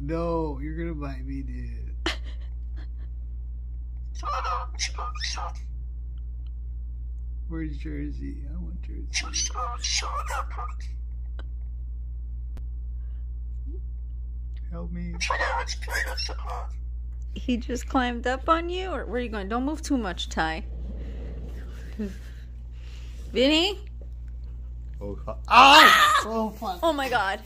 No, you're gonna bite me, dude. Where's Jersey? I want Jersey. Help me. He just climbed up on you, or where are you going? Don't move too much, Ty. Vinny? Oh, God. Oh, oh, fuck. Oh, my God.